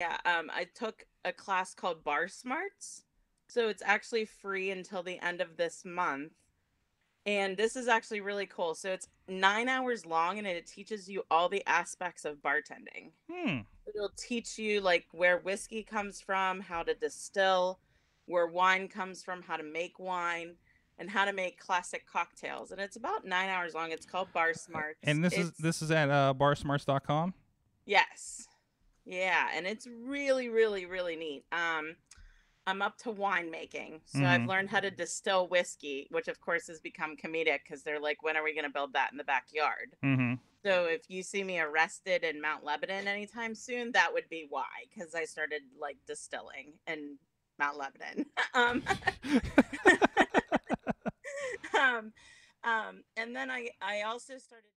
Yeah, I took a class called BarSmarts. So it's actually free until the end of this month. And this is actually really cool. So it's 9 hours long and it teaches you all the aspects of bartending. It'll teach you like where whiskey comes from, how to distill, where wine comes from, how to make wine, and how to make classic cocktails. And it's about 9 hours long. It's called BarSmarts. And this is at barsmarts.com? Yes. Yeah, and it's really, really, really neat. I'm up to winemaking, so I've learned how to distill whiskey, which of course has become comedic because they're like, when are we going to build that in the backyard? So if you see me arrested in Mount Lebanon anytime soon, that would be why, because I started like distilling in Mount Lebanon. And then I also started.